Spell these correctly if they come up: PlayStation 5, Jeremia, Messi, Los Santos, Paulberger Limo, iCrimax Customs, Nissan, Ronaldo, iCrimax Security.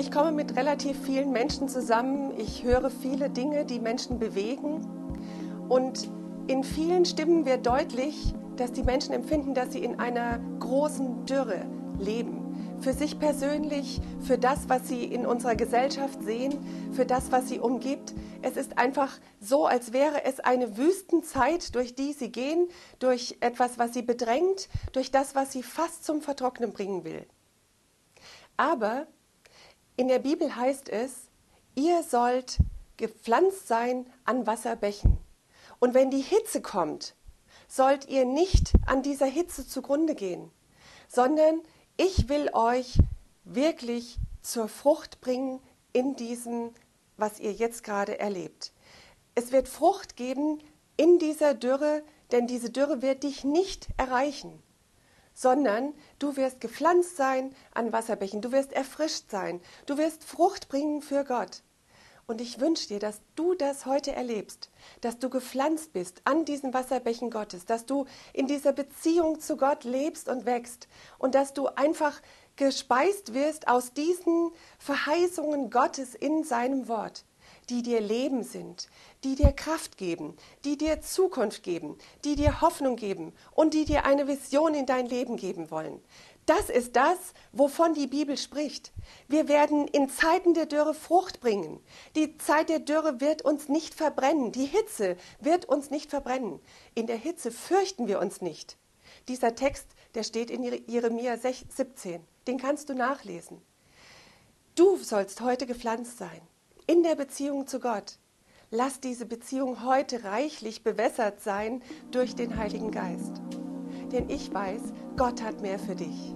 Ich komme mit relativ vielen Menschen zusammen. Ich höre viele Dinge, die Menschen bewegen. Und in vielen Stimmen wird deutlich, dass die Menschen empfinden, dass sie in einer großen Dürre leben. Für sich persönlich, für das, was sie in unserer Gesellschaft sehen, für das, was sie umgibt. Es ist einfach so, als wäre es eine Wüstenzeit, durch die sie gehen, durch etwas, was sie bedrängt, durch das, was sie fast zum Vertrocknen bringen will. Aber in der Bibel heißt es, ihr sollt gepflanzt sein an Wasserbächen. Und wenn die Hitze kommt, sollt ihr nicht an dieser Hitze zugrunde gehen, sondern ich will euch wirklich zur Frucht bringen in diesem, was ihr jetzt gerade erlebt. Es wird Frucht geben in dieser Dürre, denn diese Dürre wird dich nicht erreichen, sondern du wirst gepflanzt sein an Wasserbächen, du wirst erfrischt sein, du wirst Frucht bringen für Gott. Und ich wünsche dir, dass du das heute erlebst, dass du gepflanzt bist an diesen Wasserbächen Gottes, dass du in dieser Beziehung zu Gott lebst und wächst und dass du einfach gespeist wirst aus diesen Verheißungen Gottes in seinem Wort, die dir Leben sind, die dir Kraft geben, die dir Zukunft geben, die dir Hoffnung geben und die dir eine Vision in dein Leben geben wollen. Das ist das, wovon die Bibel spricht. Wir werden in Zeiten der Dürre Frucht bringen. Die Zeit der Dürre wird uns nicht verbrennen. Die Hitze wird uns nicht verbrennen. In der Hitze fürchten wir uns nicht. Dieser Text, der steht in Jeremia 17. Den kannst du nachlesen. Du sollst heute gepflanzt sein in der Beziehung zu Gott. Lass diese Beziehung heute reichlich bewässert sein durch den Heiligen Geist. Denn ich weiß, Gott hat mehr für dich.